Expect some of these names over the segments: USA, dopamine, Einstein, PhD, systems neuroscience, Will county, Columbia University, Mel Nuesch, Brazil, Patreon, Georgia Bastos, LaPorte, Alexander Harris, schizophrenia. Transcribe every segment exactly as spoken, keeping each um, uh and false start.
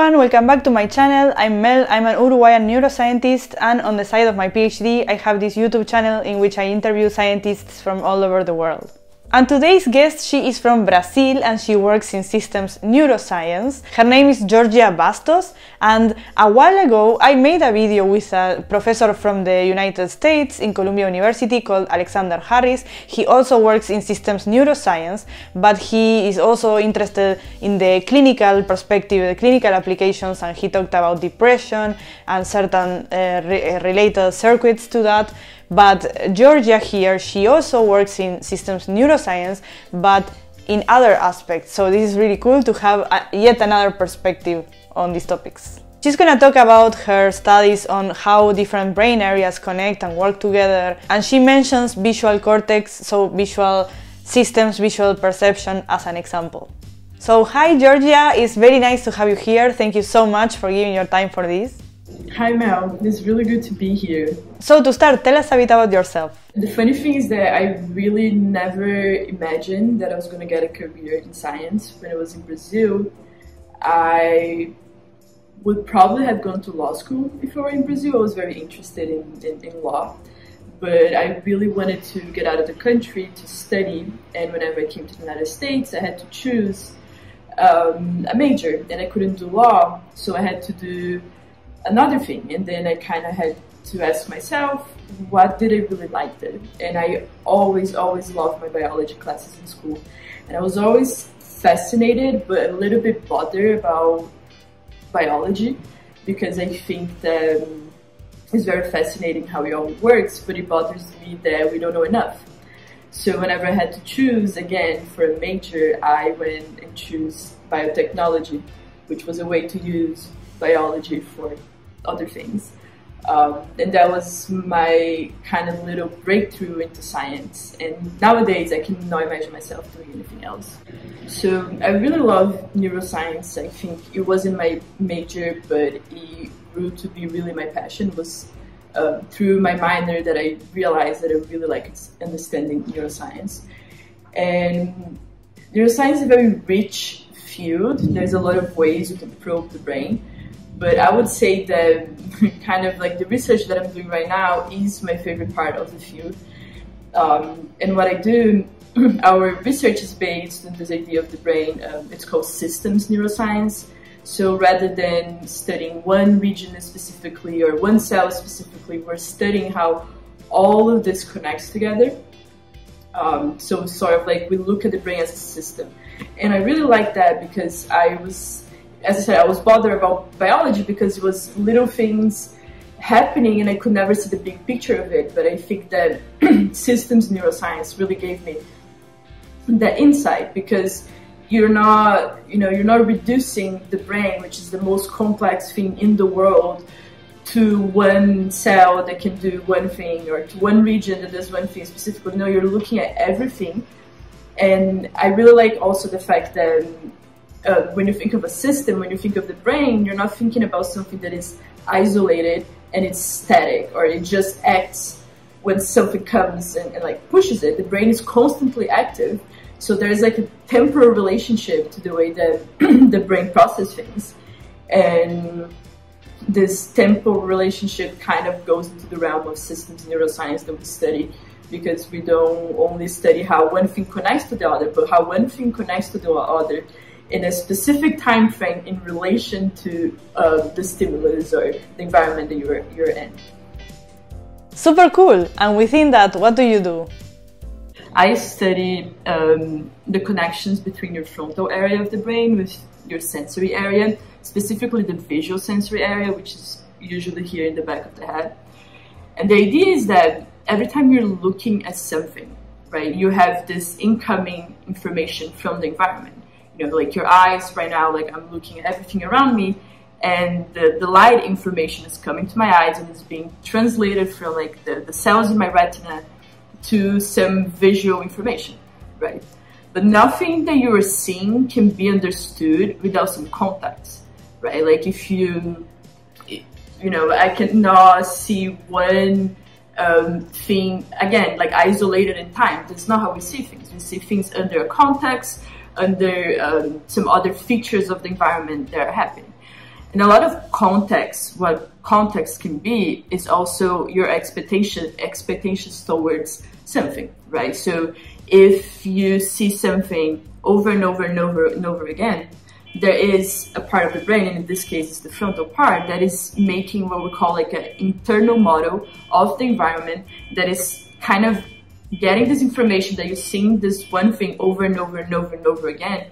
everyone, welcome back to my channel. I'm Mel, I'm an Uruguayan neuroscientist, and on the side of my PhD I have this YouTube channel in which I interview scientists from all over the world. And today's guest, she is from Brazil and she works in systems neuroscience. Her name is Georgia Bastos, and a while ago I made a video with a professor from the United States in Columbia University called Alexander Harris. He also works in systems neuroscience, but he is also interested in the clinical perspective, the clinical applications, and he talked about depression and certain uh, re related circuits to that. But Georgia here, she also works in systems neuroscience, but in other aspects. So this is really cool to have a, yet another perspective on these topics. She's gonna talk about her studies on how different brain areas connect and work together. And she mentions visual cortex, so visual systems, visual perception as an example. So hi Georgia, it's very nice to have you here. Thank you so much for giving your time for this. Hi Mel, it's really good to be here. So to start, tell us a bit about yourself. The funny thing is that I really never imagined that I was going to get a career in science. When I was in Brazil, I would probably have gone to law school if I were in Brazil. I was very interested in, in, in law, but I really wanted to get out of the country to study, and whenever I came to the United States, I had to choose um, a major, and I couldn't do law, so I had to do another thing, and then I kind of had to ask myself, what did I really like then? And I always, always loved my biology classes in school, and I was always fascinated but a little bit bothered about biology, because I think that it's very fascinating how it all works, but it bothers me that we don't know enough. So whenever I had to choose again for a major, I went and chose biotechnology, which was a way to use biology for other things, um, and that was my kind of little breakthrough into science, and nowadays I cannot imagine myself doing anything else. So I really love neuroscience. I think it wasn't my major, but it grew to be really my passion. It was uh, through my minor that I realized that I really like understanding neuroscience, and neuroscience is a very rich field. There's a lot of ways you can probe the brain, but I would say that kind of like the research that I'm doing right now is my favorite part of the field. Um, and what I do, our research is based on this idea of the brain. Um, it's called systems neuroscience. So rather than studying one region specifically or one cell specifically, we're studying how all of this connects together. Um, so sort of like we look at the brain as a system. And I really like that because I was, as I said, I was bothered about biology because it was little things happening and I could never see the big picture of it. But I think that systems neuroscience really gave me that insight, because you're not, you know, you're not reducing the brain, which is the most complex thing in the world, to one cell that can do one thing or to one region that does one thing specifically. No, you're looking at everything. And I really like also the fact that uh, when you think of a system, when you think of the brain, you're not thinking about something that is isolated and it's static, or it just acts when something comes and, and like pushes it. The brain is constantly active. So there's like a temporal relationship to the way that the brain processes things. And this temporal relationship kind of goes into the realm of systems neuroscience that we study, because we don't only study how one thing connects to the other, but how one thing connects to the other in a specific time frame in relation to uh, the stimulus or the environment that you're, you're in. Super cool! And within that, what do you do? I study um, the connections between your frontal area of the brain with your sensory area, specifically the visual sensory area, which is usually here in the back of the head. And the idea is that every time you're looking at something, right, you have this incoming information from the environment. You know, like your eyes right now, like I'm looking at everything around me, and the, the light information is coming to my eyes and it's being translated from like the, the cells in my retina to some visual information, right? But nothing that you are seeing can be understood without some context, right? Like if you, you know, I cannot see one Um, thing, again, like isolated in time. That's not how we see things. We see things under a context, under um, some other features of the environment that are happening. And a lot of context, what context can be, is also your expectation, expectations towards something, right? So if you see something over and over and over and over again, there is a part of the brain, and in this case it's the frontal part, that is making what we call like an internal model of the environment that is kind of getting this information that you're seeing this one thing over and over and over and over again.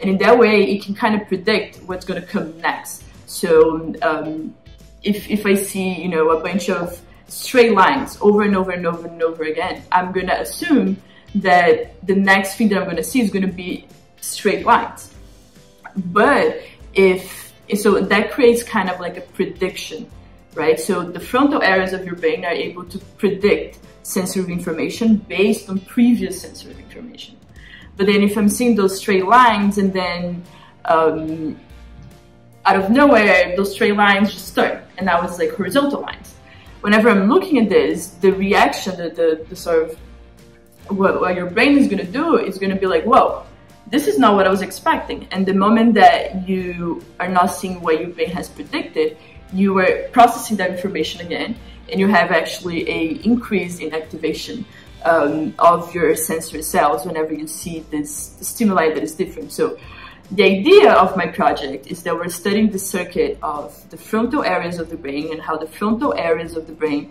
And in that way, it can kind of predict what's going to come next. So um, if, if I see, you know, a bunch of straight lines over and over and over and over again, I'm going to assume that the next thing that I'm going to see is going to be straight lines. But if, so that creates kind of like a prediction, right? So the frontal areas of your brain are able to predict sensory information based on previous sensory information. But then if I'm seeing those straight lines and then um, out of nowhere, those straight lines just turn, and that was like horizontal lines. Whenever I'm looking at this, the reaction, the, the, the sort of what, what your brain is going to do is going to be like, whoa, this is not what I was expecting. And the moment that you are not seeing what your brain has predicted, you are processing that information again, and you have actually an increase in activation Um, of your sensory cells whenever you see this stimuli that is different. So the idea of my project is that we're studying the circuit of the frontal areas of the brain and how the frontal areas of the brain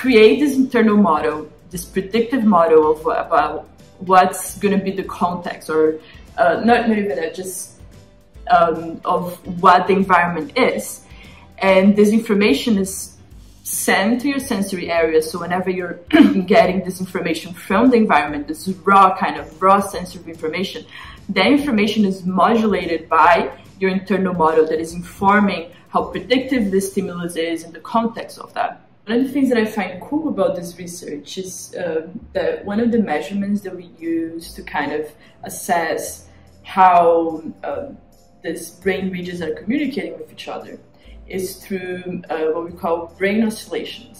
create this internal model, this predictive model of about what's going to be the context, or uh, not, not even that, just um, of what the environment is. And this information is send to your sensory area, so whenever you're getting this information from the environment, this raw kind of raw sensory information, that information is modulated by your internal model that is informing how predictive the stimulus is in the context of that. One of the things that I find cool about this research is uh, that one of the measurements that we use to kind of assess how uh, these brain regions are communicating with each other is through uh, what we call brain oscillations.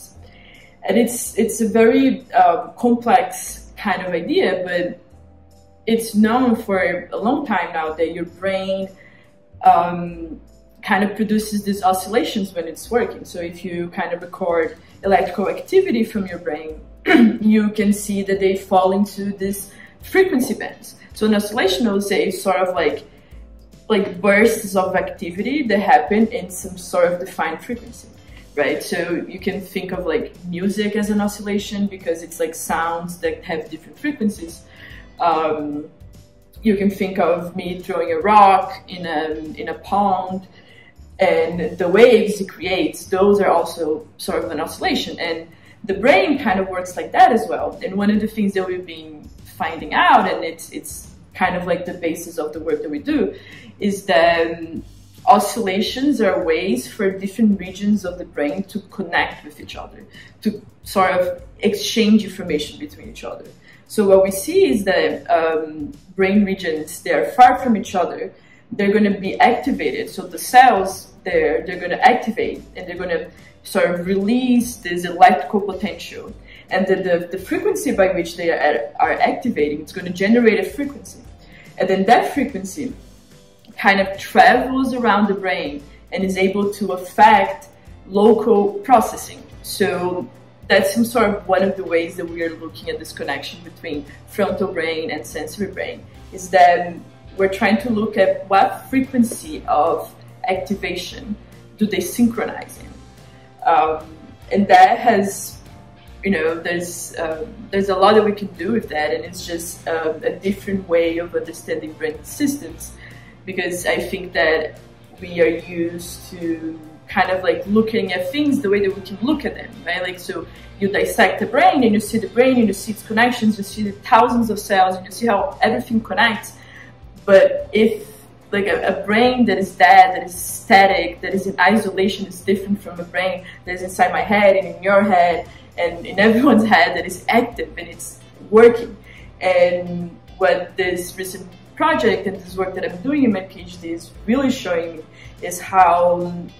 And it's, it's a very uh, complex kind of idea, but it's known for a long time now that your brain um, kind of produces these oscillations when it's working. So if you kind of record electrical activity from your brain, you can see that they fall into these frequency bands. So an oscillation, I would say, is sort of like like bursts of activity that happen in some sort of defined frequency, right? So you can think of like music as an oscillation because it's like sounds that have different frequencies. Um, you can think of me throwing a rock in a, in a pond, and the waves it creates, those are also sort of an oscillation. And the brain kind of works like that as well. And one of the things that we've been finding out, and it's, it's kind of like the basis of the work that we do, is that um, oscillations are ways for different regions of the brain to connect with each other, to sort of exchange information between each other. So what we see is that um, brain regions, they are far from each other, they're going to be activated. So the cells there, they're going to activate, and they're going to sort of release this electrical potential. And the, the, the frequency by which they are, are activating, it's going to generate a frequency. And then that frequency kind of travels around the brain and is able to affect local processing. So that's some sort of one of the ways that we are looking at this connection between frontal brain and sensory brain, is that we're trying to look at what frequency of activation do they synchronize in. Um, and that has, you know, there's, uh, there's a lot that we can do with that, and it's just uh, a different way of understanding brain systems, because I think that we are used to kind of like looking at things the way that we can look at them, right? Like, so you dissect the brain and you see the brain and you see its connections, you see the thousands of cells and you see how everything connects. But if like a, a brain that is dead, that is static, that is in isolation, is different from a brain that is inside my head and in your head and in everyone's head, that is active and it's working. And what this recent project and this work that I'm doing in my PhD is really showing me is how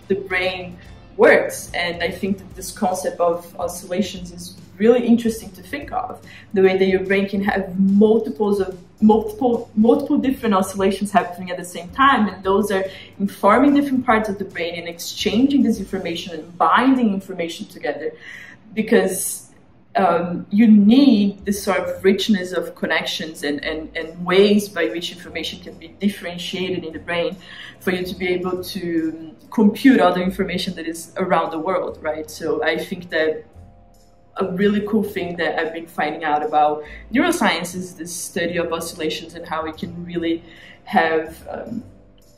the brain works. And I think that this concept of oscillations is really interesting to think of, the way that your brain can have multiples of multiple multiple different oscillations happening at the same time, and those are informing different parts of the brain and exchanging this information and binding information together, because um, you need this sort of richness of connections and, and, and ways by which information can be differentiated in the brain for you to be able to compute other information that is around the world, right? So I think that a really cool thing that I've been finding out about neuroscience is the study of oscillations and how it can really have um,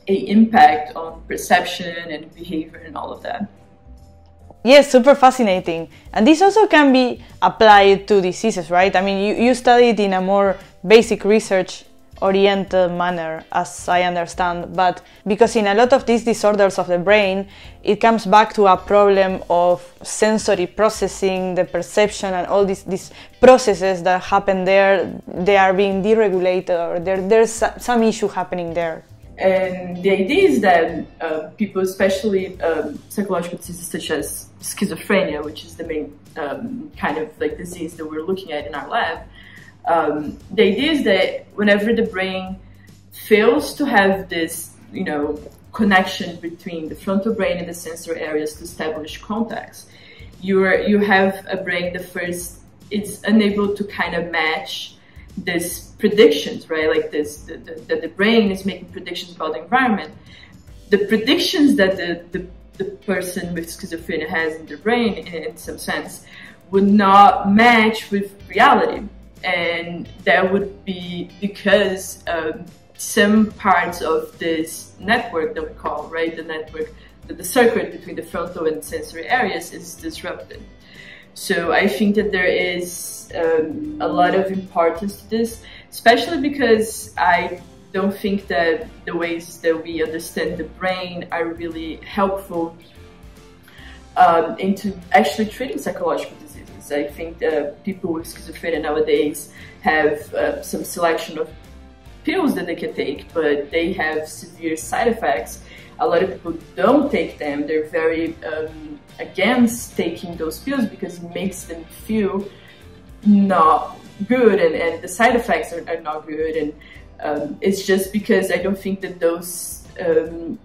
an impact on perception and behavior and all of that. Yes, super fascinating. And this also can be applied to diseases, right? I mean, you, you study it in a more basic research-oriented manner, as I understand, but because in a lot of these disorders of the brain, it comes back to a problem of sensory processing, the perception, and all these, these processes that happen there, they are being deregulated, or there, there's some issue happening there. And the idea is that uh, people, especially um, psychological diseases such as schizophrenia, which is the main um, kind of like disease that we're looking at in our lab, um, the idea is that whenever the brain fails to have this, you know, connection between the frontal brain and the sensory areas to establish contacts, you are, you have a brain that first it's unable to kind of match these predictions, right? Like this, that the, the brain is making predictions about the environment. The predictions that the, the, the person with schizophrenia has in their brain, in, in some sense, would not match with reality. And that would be because um, some parts of this network that we call, right, the network, the, the circuit between the frontal and sensory areas is disrupted. So I think that there is um, a lot of importance to this, especially because I don't think that the ways that we understand the brain are really helpful um, into actually treating psychological diseases. I think that people with schizophrenia nowadays have uh, some selection of pills that they can take, but they have severe side effects. A lot of people don't take them. They're very um, against taking those pills because it makes them feel not good, and, and the side effects are, are not good. And um, it's just because I don't think that those um,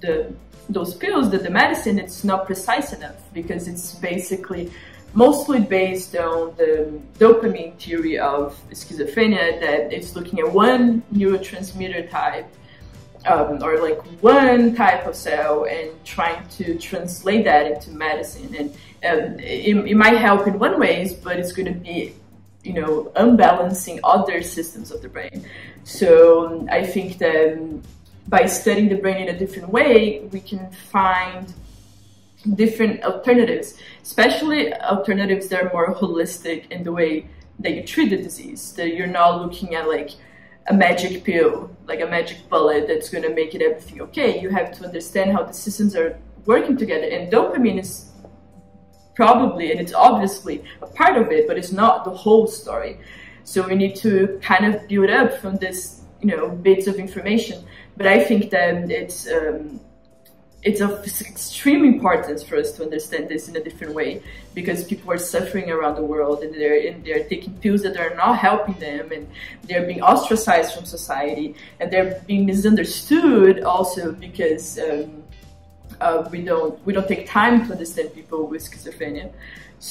the those pills, that the medicine, it's not precise enough, because it's basically mostly based on the dopamine theory of schizophrenia, that it's looking at one neurotransmitter type, Um, or like one type of cell, and trying to translate that into medicine. And um, it, it might help in one ways, but it's going to be, you know, unbalancing other systems of the brain. So I think that by studying the brain in a different way, we can find different alternatives, especially alternatives that are more holistic in the way that you treat the disease, that you're not looking at like a magic pill, like a magic bullet that's going to make it everything okay. You have to understand how the systems are working together, and dopamine is probably, and it's obviously a part of it, but it's not the whole story. So we need to kind of build up from this, you know, bits of information. But I think that it's um, it's of extreme importance for us to understand this in a different way, because people are suffering around the world, and they're, and they're taking pills that are not helping them, and they're being ostracized from society, and they're being misunderstood also, because um, uh, we don't we don't take time to understand people with schizophrenia.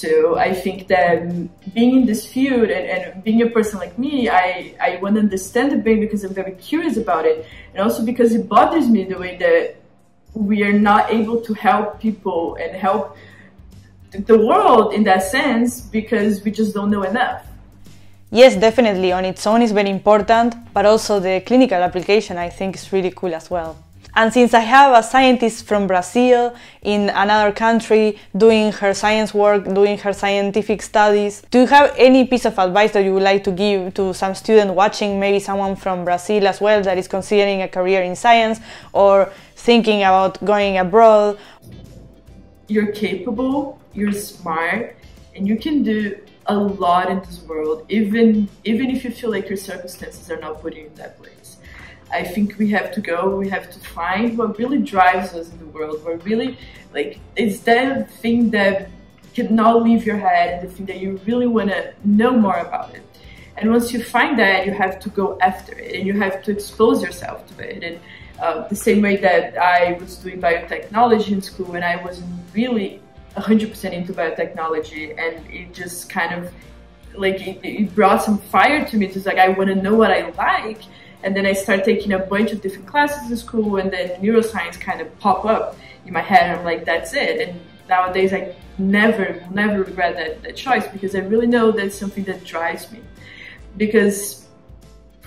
So I think that being in this field, and, and being a person like me, I, I want to understand the brain because I'm very curious about it, and also because it bothers me the way that we are not able to help people and help the world in that sense, because we just don't know enough. Yes, definitely. On its own is very important, but also the clinical application, I think, is really cool as well. And since I have a scientist from Brazil in another country doing her science work, doing her scientific studies, do you have any piece of advice that you would like to give to some student watching, maybe someone from Brazil as well that is considering a career in science or thinking about going abroad? You're capable, you're smart, and you can do a lot in this world, even, even if you feel like your circumstances are not putting you in that place. I think we have to go, we have to find what really drives us in the world, what really, like, it's that thing that cannot leave your head, the thing that you really want to know more about it. And once you find that, you have to go after it and you have to expose yourself to it. And uh, the same way that I was doing biotechnology in school, and I wasn't really one hundred percent into biotechnology, and it just kind of like it, it brought some fire to me. It's like, I want to know what I like. And then I started taking a bunch of different classes in school, and then neuroscience kind of pop up in my head. And I'm like, that's it. And nowadays I never, never regret that, that choice, because I really know that's something that drives me. Because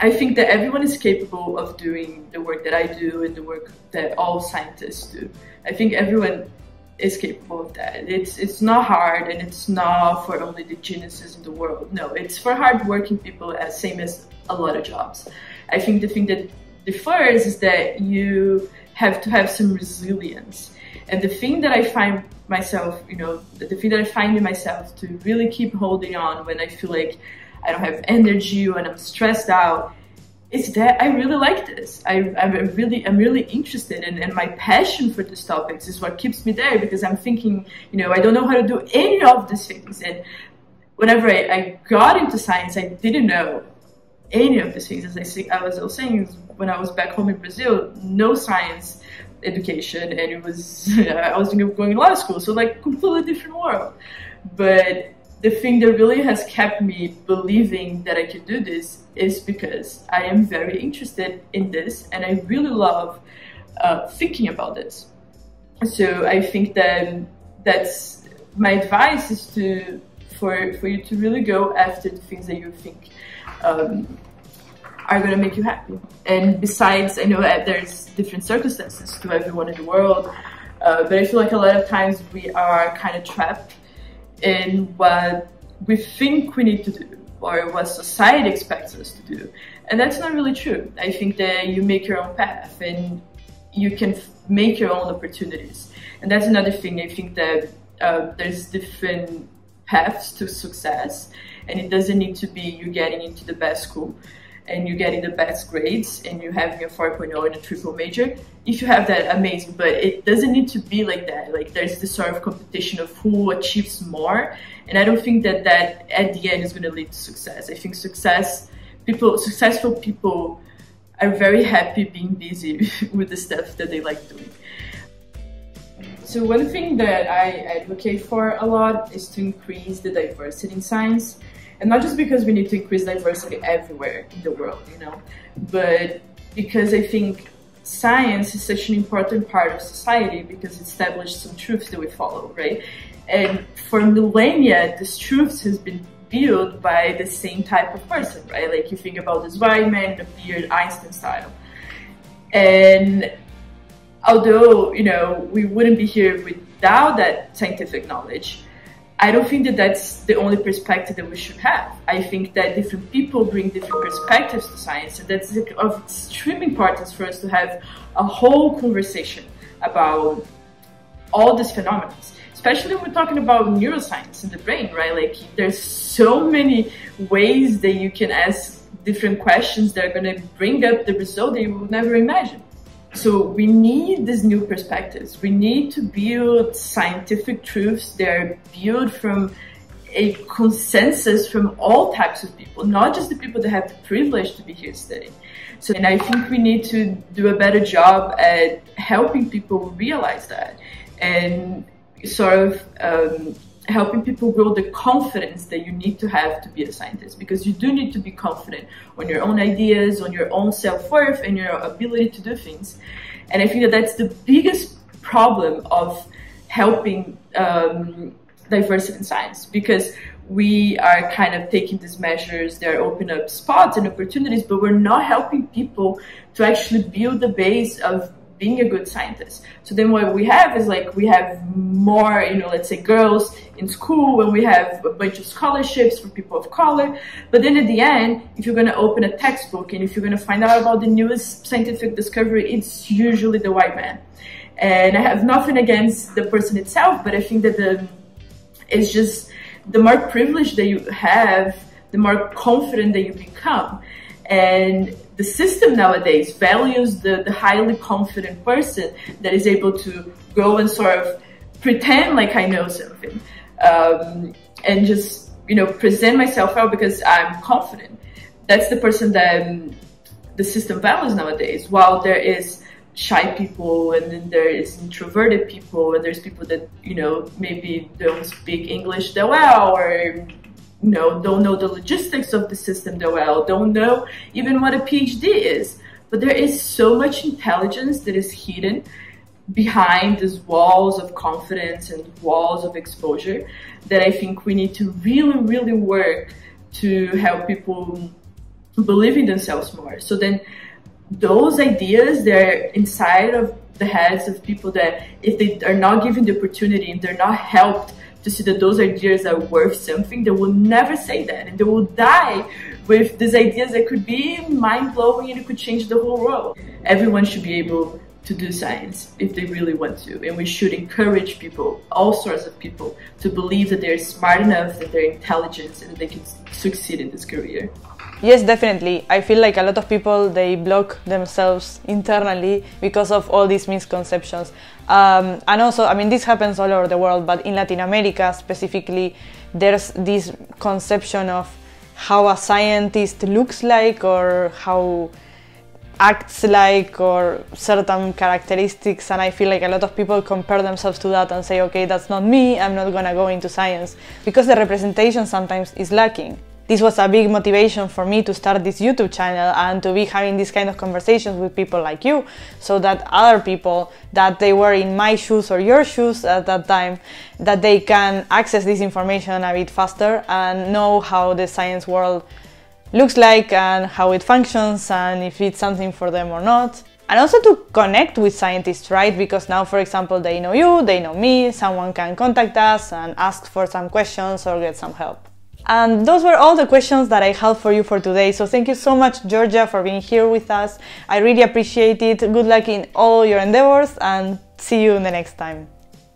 I think that everyone is capable of doing the work that I do and the work that all scientists do. I think everyone is capable of that. It's, it's not hard, and it's not for only the geniuses in the world. No, it's for hardworking people, as same as a lot of jobs. I think the thing that differs is that you have to have some resilience. And the thing that I find myself, you know, the thing that I find in myself to really keep holding on when I feel like I don't have energy or I'm stressed out, is that I really like this. I, I'm really, I'm really interested, and, and my passion for these topics is what keeps me there, because I'm thinking, you know, I don't know how to do any of these things. And whenever I, I got into science, I didn't know any of these things. As I, say, I was saying, when I was back home in Brazil, no science education, and it was, I was going to law school, so like completely different world. But the thing that really has kept me believing that I could do this is because I am very interested in this, and I really love uh, thinking about this. So I think that that's my advice, is to for for you to really go after the things that you think um, are going to make you happy. And besides, I know that there's different circumstances to everyone in the world, uh, but I feel like a lot of times we are kind of trapped in what we think we need to do, or what society expects us to do. And that's not really true. I think that you make your own path, and you can make your own opportunities. And that's another thing. I think that uh, there's different paths to success, and it doesn't need to be you getting into the best school and you getting the best grades and you having a four point oh and a triple major. If you have that, amazing, but it doesn't need to be like that. Like, there's this sort of competition of who achieves more, and I don't think that that at the end is going to lead to success. I think success people, successful people are very happy being busy with the stuff that they like doing. So one thing that I advocate for a lot is to increase the diversity in science. And not just because we need to increase diversity everywhere in the world, you know, but because I think science is such an important part of society, because it established some truths that we follow, right? And for millennia, these truths has been built by the same type of person, right? Like, you think about this white man, the beard, Einstein style. And although, you know, we wouldn't be here without that scientific knowledge, I don't think that that's the only perspective that we should have. I think that different people bring different perspectives to science, and that's of extreme importance for us to have a whole conversation about all these phenomena, especially when we're talking about neuroscience and the brain, right? Like, there's so many ways that you can ask different questions that are going to bring up the result that you would never imagine. So we need these new perspectives. We need to build scientific truths that are built from a consensus from all types of people, not just the people that have the privilege to be here studying. So, and I think we need to do a better job at helping people realize that, and sort of um, helping people grow the confidence that you need to have to be a scientist, because you do need to be confident on your own ideas, on your own self-worth, and your ability to do things. And I think that that's the biggest problem of helping um, diversity in science, because we are kind of taking these measures, they're opening up spots and opportunities, but we're not helping people to actually build the base of being a good scientist. So then what we have is, like, we have more, you know, let's say girls in school, and we have a bunch of scholarships for people of color. But then at the end, if you're going to open a textbook and if you're going to find out about the newest scientific discovery, it's usually the white man. And I have nothing against the person itself, but I think that the, it's just the more privilege that you have, the more confident that you become. And the system nowadays values the, the highly confident person that is able to go and sort of pretend like I know something um, and just, you know, present myself out because I'm confident. that's the person that um, the system values nowadays. While there is shy people, and then there is introverted people, and there's people that, you know, maybe don't speak English that well, or, you know, don't know the logistics of the system that well, don't know even what a P H D is. But there is so much intelligence that is hidden behind these walls of confidence and walls of exposure that I think we need to really, really work to help people believe in themselves more. So then those ideas, they're inside of the heads of people that if they are not given the opportunity and they're not helped to see that those ideas are worth something, they will never say that, and they will die with these ideas that could be mind-blowing and it could change the whole world. Everyone should be able to do science if they really want to, and we should encourage people, all sorts of people, to believe that they're smart enough, that they're intelligent, and that they can succeed in this career. Yes, definitely. I feel like a lot of people, they block themselves internally because of all these misconceptions. Um, and also, I mean, this happens all over the world, but in Latin America specifically, there's this conception of how a scientist looks like, or how acts like, or certain characteristics, and I feel like a lot of people compare themselves to that and say, okay, that's not me, I'm not gonna go into science, because the representation sometimes is lacking. This was a big motivation for me to start this YouTube channel and to be having these kind of conversations with people like you, so that other people, that they were in my shoes or your shoes at that time, that they can access this information a bit faster and know how the science world looks like and how it functions and if it's something for them or not. And also to connect with scientists, right? Because now, for example, they know you, they know me, someone can contact us and ask for some questions or get some help. And those were all the questions that I had for you for today. So thank you so much, Georgia, for being here with us. I really appreciate it. Good luck in all your endeavors, and see you in the next time.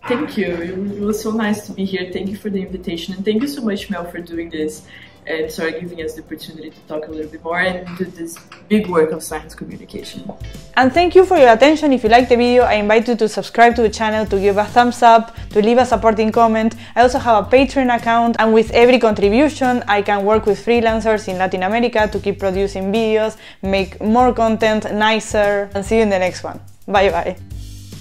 Thank you. It was so nice to be here. Thank you for the invitation, and thank you so much, Mel, for doing this and sorry, giving us the opportunity to talk a little bit more and do this big work of science communication. And thank you for your attention. If you liked the video, I invite you to subscribe to the channel, to give a thumbs up, to leave a supporting comment. I also have a Patreon account, and with every contribution, I can work with freelancers in Latin America to keep producing videos, make more content, nicer, and see you in the next one. Bye bye.